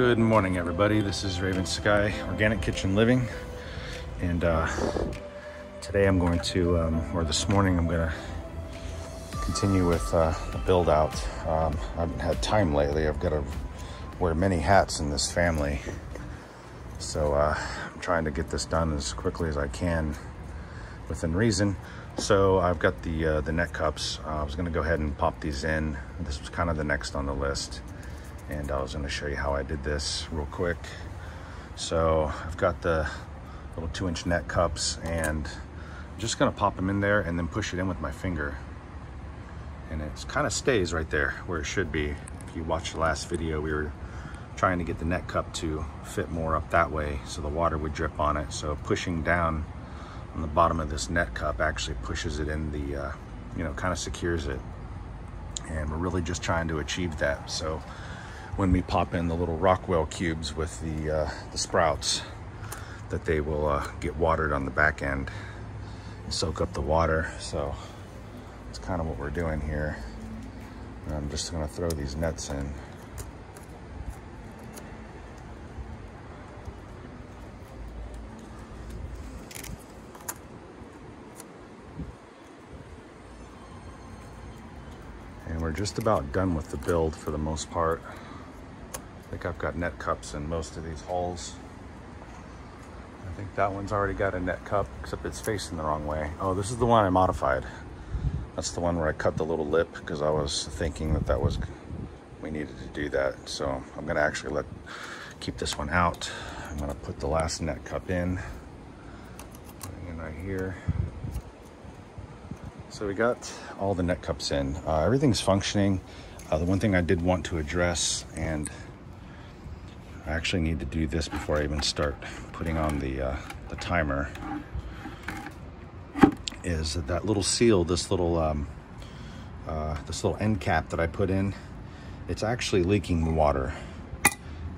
Good morning, everybody. This is Raven Sky Organic Kitchen Living, and today I'm going to, or this morning I'm going to continue with the build out. I haven't had time lately. I've got to wear many hats in this family, so I'm trying to get this done as quickly as I can within reason. So I've got the neck cups. I was going to go ahead and pop these in. This was kind of the next on the list, and I was going to show you how I did this real quick. So I've got the little 2-inch neck cups, and I'm just going to pop them in there and then push it in with my finger, and it kind of stays right there where it should be. If you watched the last video, we were trying to get the neck cup to fit more up that way so the water would drip on it. So pushing down on the bottom of this neck cup actually pushes it in the, you know, kind of secures it. And we're really just trying to achieve that. So when we pop in the little Rockwell cubes with the sprouts, that they will get watered on the back end and soak up the water. So it's kind of what we're doing here. And I'm just gonna throw these nets in. And we're just about done with the build for the most part. I think I've got net cups in most of these holes. I think that one's already got a net cup, except it's facing the wrong way. Oh, this is the one I modified. That's the one where I cut the little lip, because I was thinking that we needed to do that. So I'm gonna actually keep this one out. I'm gonna put the last net cup in, right here. So we got all the net cups in. Everything's functioning. The one thing I did want to address, and I actually need to do this before I even start putting on the timer, is that little seal, this little end cap that I put in, it's actually leaking water.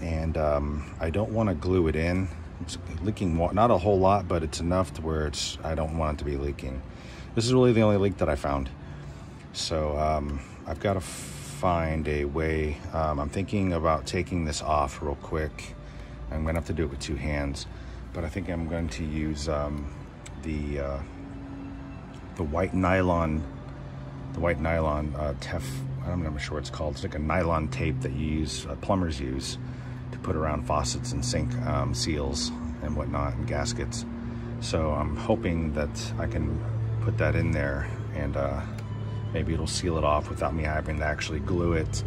And I don't want to glue it in. It's leaking water, not a whole lot, but it's enough to where it's, I don't want it to be leaking. This is really the only leak that I found. So I've got to find a way. I'm thinking about taking this off real quick. I'm gonna have to do it with two hands, but I think I'm going to use the white nylon I'm not sure what it's called. It's like a nylon tape that you use, plumbers use, to put around faucets and sink seals and whatnot, and gaskets. So I'm hoping that I can put that in there, and maybe it'll seal it off without me having to actually glue it.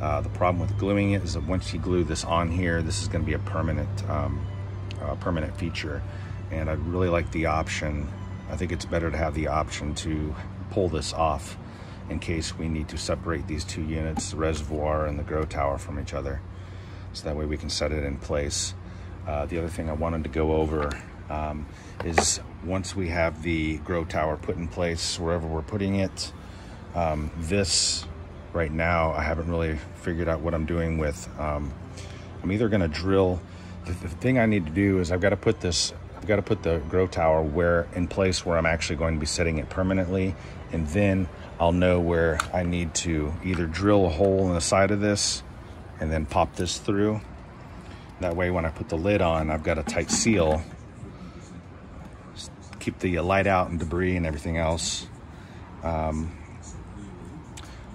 The problem with gluing it is that once you glue this on here, this is going to be a permanent, permanent feature. And I'd really like the option. I think it's better to have the option to pull this off in case we need to separate these two units, the reservoir and the grow tower, from each other. So that way we can set it in place. The other thing I wanted to go over is once we have the grow tower put in place, wherever we're putting it, this right now, I haven't really figured out what I'm doing with. I'm either going to drill. The thing I need to do is I've got to put the grow tower in place where I'm actually going to be setting it permanently. And then I'll know where I need to either drill a hole in the side of this and then pop this through. That way, when I put the lid on, I've got a tight seal. Just keep the light out and debris and everything else.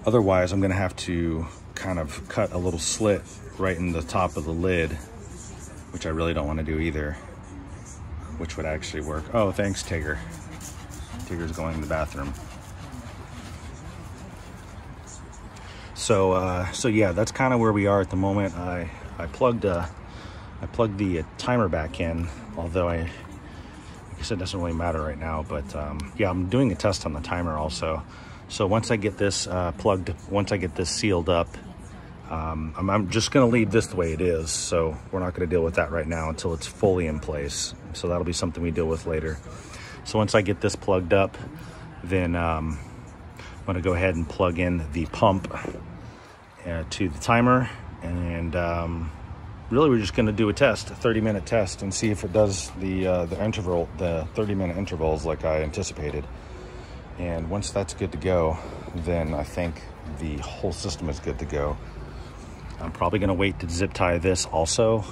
Otherwise, I'm gonna have to kind of cut a little slit right in the top of the lid, which I really don't wanna do either, which would actually work. Oh, thanks, Tigger. Tigger's going to the bathroom. So, so yeah, that's kind of where we are at the moment. I plugged the timer back in, although like I said, it doesn't really matter right now, but yeah, I'm doing a test on the timer also. So once I get this once I get this sealed up, I'm just gonna leave this the way it is. So we're not gonna deal with that right now until it's fully in place. So that'll be something we deal with later. So once I get this plugged up, then I'm gonna go ahead and plug in the pump to the timer. And really, we're just gonna do a test, a 30-minute test, and see if it does the 30-minute intervals like I anticipated. And once that's good to go, then I think the whole system is good to go. I'm probably going to wait to zip tie this also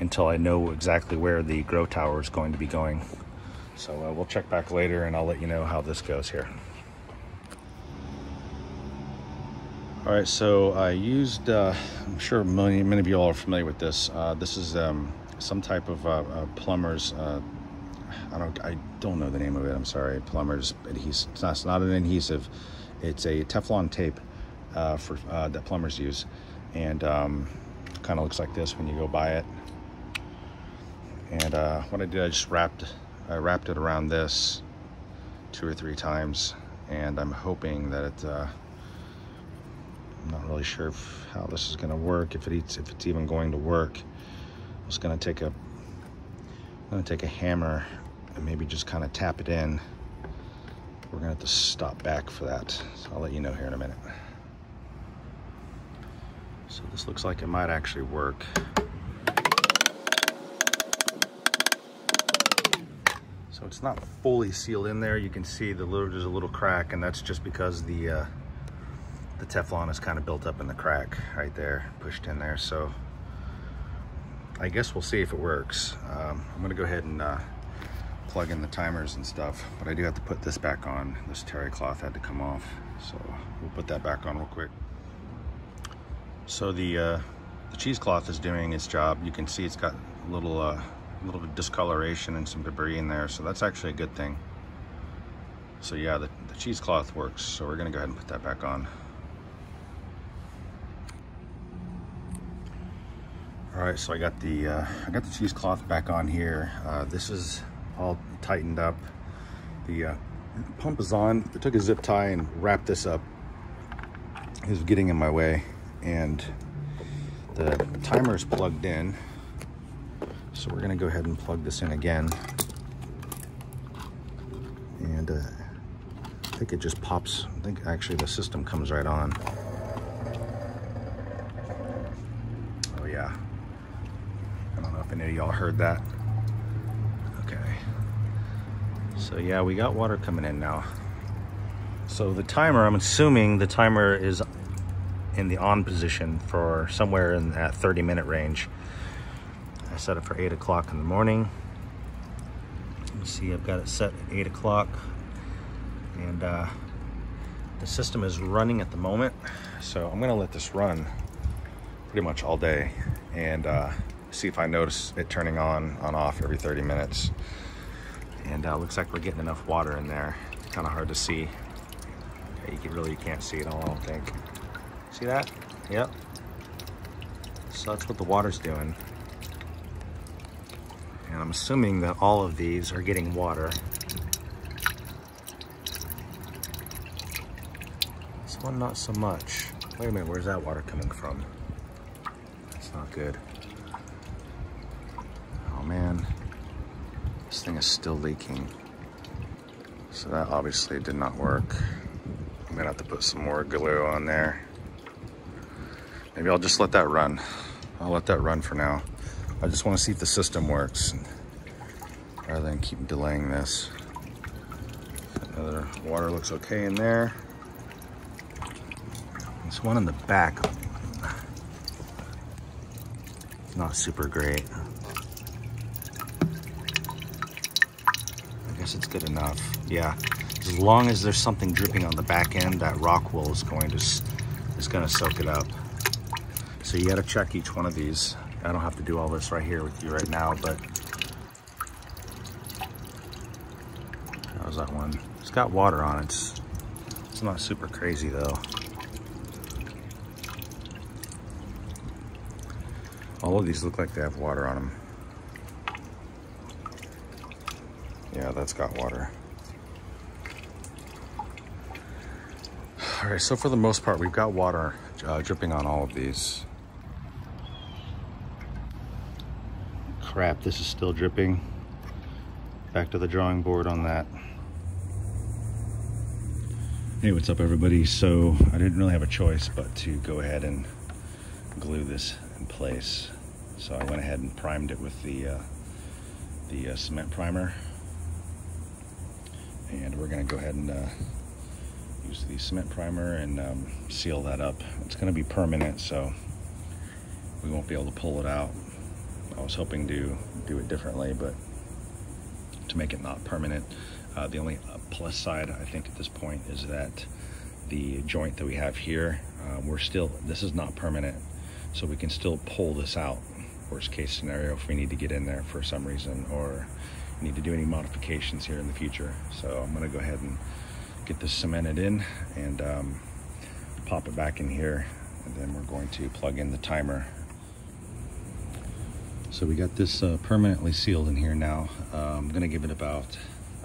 until I know exactly where the grow tower is going to be going. So we'll check back later and I'll let you know how this goes here. All right, so I used, I'm sure many of you all are familiar with this. This is some type of plumber's, I don't know the name of it, I'm sorry, plumber's adhesive. It's not an adhesive, it's a Teflon tape that plumbers use. And kind of looks like this when you go buy it. And what I did, I just wrapped it around this 2 or 3 times. And I'm hoping that it, I'm not really sure how this is going to work, if it's even going to work. I'm just going to take a hammer and maybe just kind of tap it in. We're going to have to stop back for that, so I'll let you know here in a minute. So this looks like it might actually work. So it's not fully sealed in there. You can see the little, there's a little crack, and that's just because the Teflon is kind of built up in the crack right there, pushed in there. So I guess we'll see if it works. I'm gonna go ahead and plug in the timers and stuff, but I do have to put this back on. This terry cloth had to come off. So we'll put that back on real quick. So the cheesecloth is doing its job. You can see it's got a little bit of discoloration and some debris in there. So that's actually a good thing. So yeah, the cheesecloth works. So we're gonna go ahead and put that back on. All right, so I got the cheesecloth back on here. This is all tightened up. The pump is on. I took a zip tie and wrapped this up. It was getting in my way, and the timer is plugged in. So we're gonna go ahead and plug this in again, and I think it just pops. I think actually the system comes right on. Oh yeah. I don't know if any of y'all heard that. Okay. So yeah, we got water coming in now. So the timer, I'm assuming the timer is in the on position for somewhere in that 30-minute range. I set it for 8 o'clock in the morning. Let's see, I've got it set at 8 o'clock, and the system is running at the moment. So I'm gonna let this run pretty much all day and see if I notice it turning on off every 30 minutes. And looks like we're getting enough water in there. It's kind of hard to see. Yeah, you can't see it all, I don't think. See that? Yep. So that's what the water's doing. And I'm assuming that all of these are getting water. This one, not so much. Wait a minute, where's that water coming from? That's not good. Oh man, this thing is still leaking. So that obviously did not work. I'm gonna have to put some more glue on there. Maybe I'll just let that run. I'll let that run for now. I just want to see if the system works rather than keep delaying this. Another water looks okay in there. This one in the back, not super great. I guess it's good enough. Yeah, as long as there's something dripping on the back end, that Rockwell is going to soak it up. So you got to check each one of these. I don't have to do all this right here with you right now, but how's that one? It's got water on it. It's not super crazy though. All of these look like they have water on them. Yeah, that's got water. All right, so for the most part, we've got water dripping on all of these. Crap, this is still dripping. Back to the drawing board on that. Hey, what's up everybody? So I didn't really have a choice but to go ahead and glue this in place. So I went ahead and primed it with the cement primer. And we're gonna go ahead and use the cement primer and seal that up. It's gonna be permanent, so we won't be able to pull it out. I was hoping to do it differently, but to make it not permanent. The only plus side, I think, at this point is that the joint that we have here, this is not permanent, so we can still pull this out, worst case scenario, if we need to get in there for some reason or need to do any modifications here in the future. So I'm gonna go ahead and get this cemented in and pop it back in here, and then we're going to plug in the timer. So we got this permanently sealed in here now. I'm gonna give it about,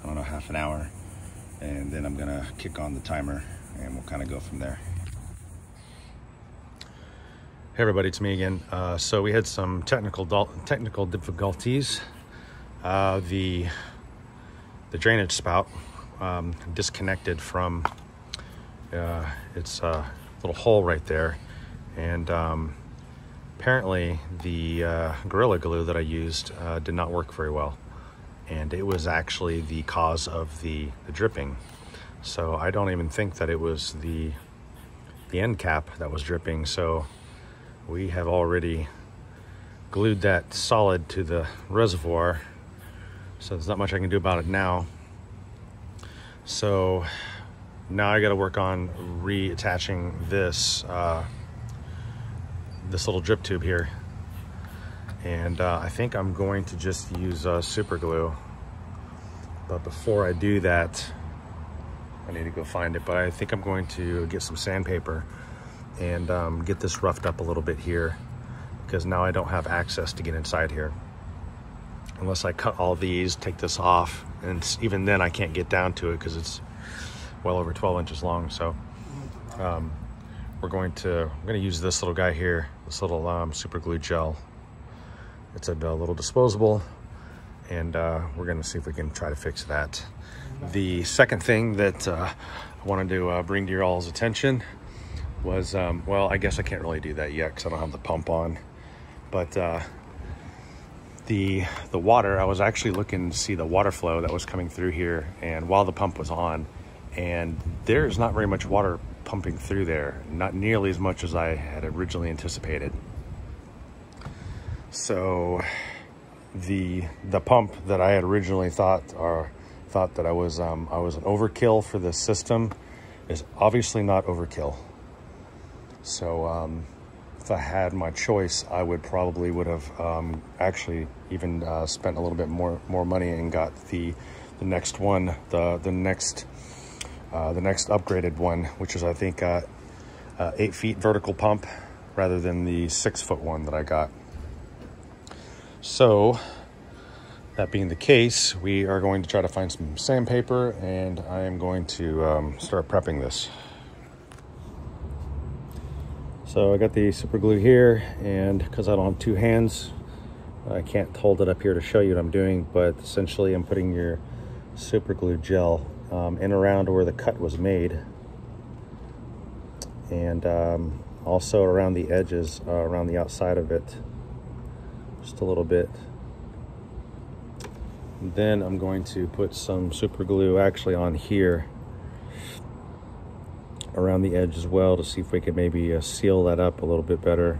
I don't know, half an hour, and then I'm gonna kick on the timer and we'll kind of go from there. Hey everybody, it's me again. So we had some technical difficulties. The drainage spout disconnected from its little hole right there, and apparently the Gorilla glue that I used did not work very well, and it was actually the cause of the dripping. So I don't even think that it was the end cap that was dripping. So we have already glued that solid to the reservoir, so there's not much I can do about it now. So now I got to work on reattaching this this little drip tube here, and I think I'm going to just use super glue. But before I do that, I need to go find it. But I think I'm going to get some sandpaper and get this roughed up a little bit here, because now I don't have access to get inside here. Unless I cut all these, take this off, and even then I can't get down to it because it's well over 12 inches long. So I'm gonna use this little guy here, this little super glue gel. It's a little disposable, and we're gonna see if we can try to fix that. The second thing that I wanted to bring to your all's attention was, well, I guess I can't really do that yet because I don't have the pump on, but the water, I was actually looking to see the water flow that was coming through here, and while the pump was on, and there's not very much water pumping through there, not nearly as much as I had originally anticipated. So the pump that I had originally thought that I was an overkill for this system is obviously not overkill. So if I had my choice, I would have actually even spent a little bit more money and got the next one, the next upgraded one, which is, I think, 8 feet vertical pump rather than the 6-foot one that I got. So that being the case, we are going to try to find some sandpaper, and I am going to start prepping this. So I got the super glue here, and because I don't have two hands, I can't hold it up here to show you what I'm doing, but essentially I'm putting your super glue gel in around where the cut was made, and also around the edges, around the outside of it, just a little bit. And then I'm going to put some super glue actually on here, around the edge as well, to see if we could maybe seal that up a little bit better.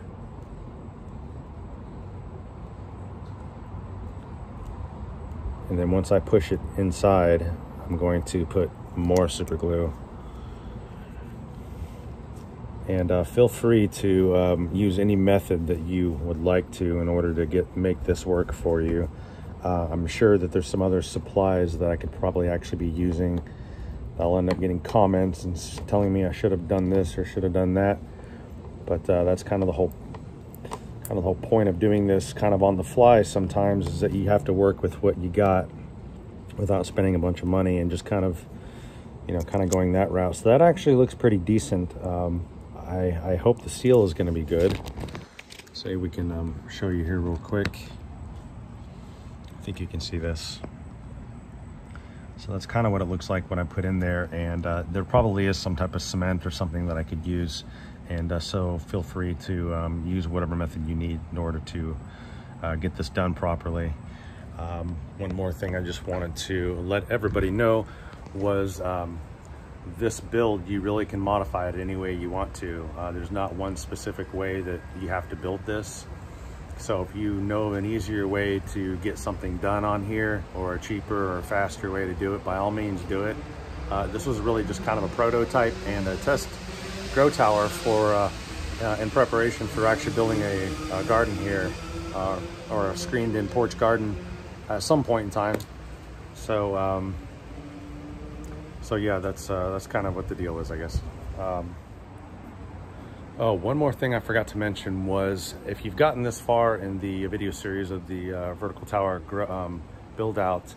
And then once I push it inside, I'm going to put more super glue. And feel free to use any method that you would like to in order to make this work for you. I'm sure that there's some other supplies that I could probably actually be using. I'll end up getting comments and telling me I should have done this or should have done that, but that's kind of the whole point of doing this kind of on the fly sometimes, is that you have to work with what you got without spending a bunch of money, and just kind of, you know, kind of going that route. So that actually looks pretty decent. I hope the seal is going to be good. So we can show you here real quick. I think you can see this. So that's kind of what it looks like when I put in there, and there probably is some type of cement or something that I could use, and so feel free to use whatever method you need in order to get this done properly. One more thing I just wanted to let everybody know was this build, you really can modify it any way you want to. There's not one specific way that you have to build this. So if you know an easier way to get something done on here, or a cheaper or faster way to do it, by all means do it. This was really just kind of a prototype and a test grow tower for in preparation for actually building a garden here, or a screened in porch garden at some point in time. So so yeah, that's kind of what the deal is, I guess. Oh, one more thing I forgot to mention was, if you've gotten this far in the video series of the vertical tower build out,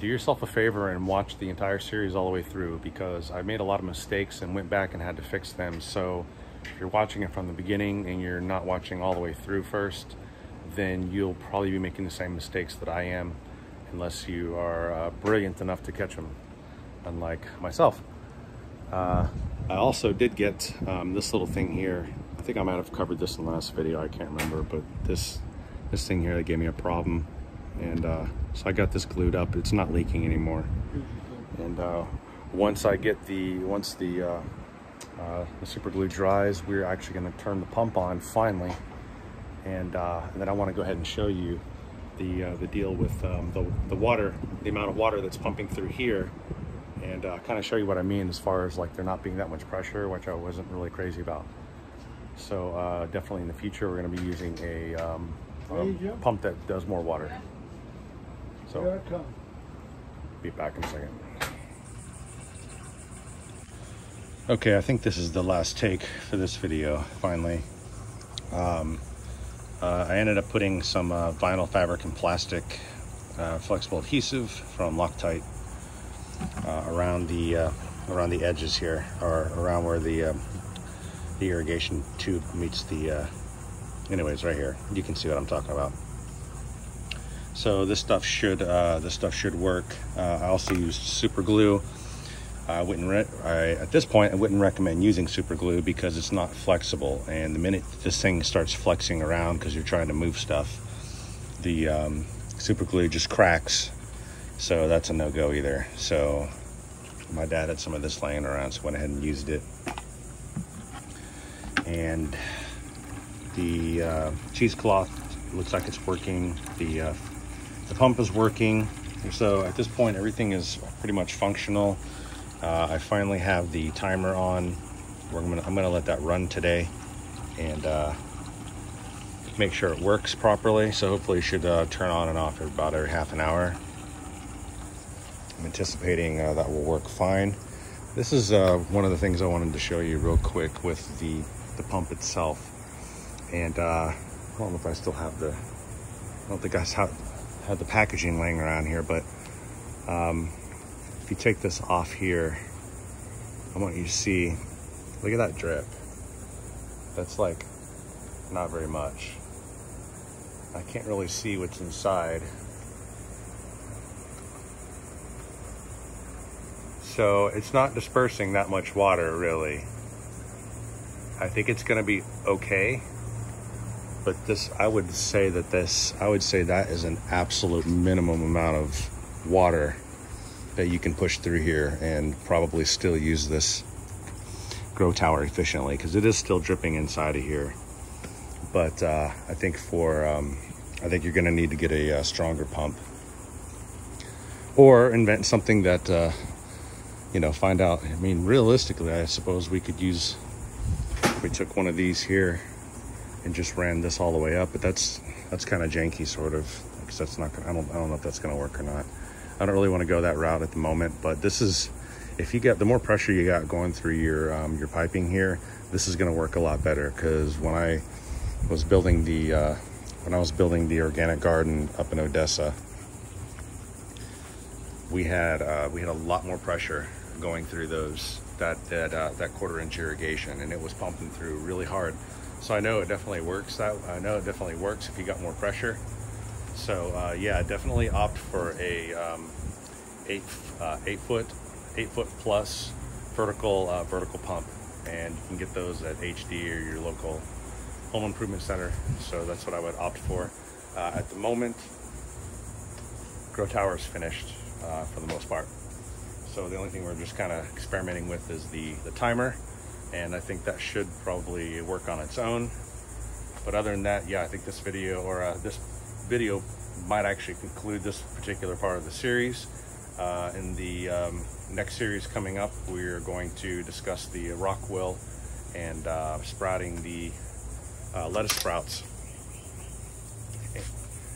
do yourself a favor and watch the entire series all the way through, because I made a lot of mistakes and went back and had to fix them. So if you're watching it from the beginning and you're not watching all the way through first, then you'll probably be making the same mistakes that I am, unless you are brilliant enough to catch them, unlike myself. I also did get this little thing here. I think I might have covered this in the last video, I can't remember, but this thing here that gave me a problem. And so I got this glued up. It's not leaking anymore. And once the super glue dries, we're actually going to turn the pump on finally. And then I want to go ahead and show you the deal with the water, the amount of water that's pumping through here, and kind of show you what I mean as far as like there not being that much pressure, which I wasn't really crazy about. So definitely in the future we're going to be using a pump that does more water. So be back in a second. Okay, I think this is the last take for this video, finally. I ended up putting some vinyl fabric and plastic flexible adhesive from Loctite around the edges here, or around where the irrigation tube meets the anyways, right here you can see what I'm talking about. So this stuff should work. I also used super glue. At this point I wouldn't recommend using super glue because it's not flexible, and the minute this thing starts flexing around because you're trying to move stuff, the super glue just cracks. So that's a no-go either. So my dad had some of this laying around, so went ahead and used it. And the cheesecloth looks like it's working. The pump is working. So at this point everything is pretty much functional. I finally have the timer on. I'm gonna let that run today and make sure it works properly. So hopefully it should turn on and off about every half an hour. I'm anticipating that will work fine. This is one of the things I wanted to show you real quick with the pump itself. And I don't know if I still have the, I don't think I had the packaging laying around here, but if you take this off here, I want you to see, look at that drip. That's like not very much. I can't really see what's inside. So it's not dispersing that much water, really. I think it's going to be okay. But this, I would say that is an absolute minimum amount of water that you can push through here and probably still use this grow tower efficiently, because it is still dripping inside of here. But I think you're going to need to get a stronger pump, or invent something that, you know, find out. I mean, realistically, I suppose we could use, if we took one of these here and just ran this all the way up, but that's kind of janky, sort of, because that's not gonna, I don't know if that's gonna work or not. I don't really want to go that route at the moment, but this is, if you get the more pressure you got going through your piping here, this is gonna work a lot better. Because when I was building the organic garden up in Odessa, we had a lot more pressure going through those that quarter-inch irrigation, and it was pumping through really hard. So I know it definitely works. I know it definitely works if you got more pressure. So yeah, definitely opt for a 8 foot plus vertical vertical pump, and you can get those at HD or your local home improvement center. So that's what I would opt for. At the moment, grow tower is finished for the most part. So the only thing we're just kind of experimenting with is the timer, and I think that should probably work on its own. But other than that, yeah, I think this video might actually conclude this particular part of the series. In the next series coming up, we're going to discuss the Rockwell and sprouting the lettuce sprouts.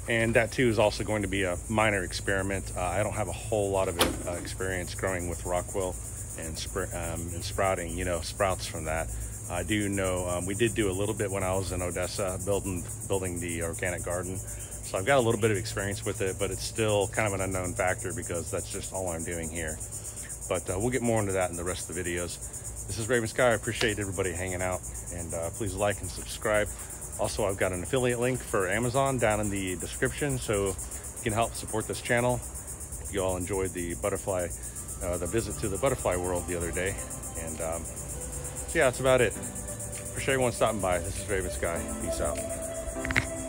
And that too is also going to be a minor experiment. I don't have a whole lot of experience growing with Rockwell and sprouting, you know, sprouts from that. I do know we did do a little bit when I was in Odessa building the organic garden. So I've got a little bit of experience with it, but it's still kind of an unknown factor because that's just all I'm doing here. But we'll get more into that in the rest of the videos. This is Raven Sky. I appreciate everybody hanging out, and please like and subscribe. Also, I've got an affiliate link for Amazon down in the description, so you can help support this channel. If you all enjoyed the visit to the butterfly world the other day. And so yeah, that's about it. Appreciate everyone stopping by. This is Raven Sky. Peace out.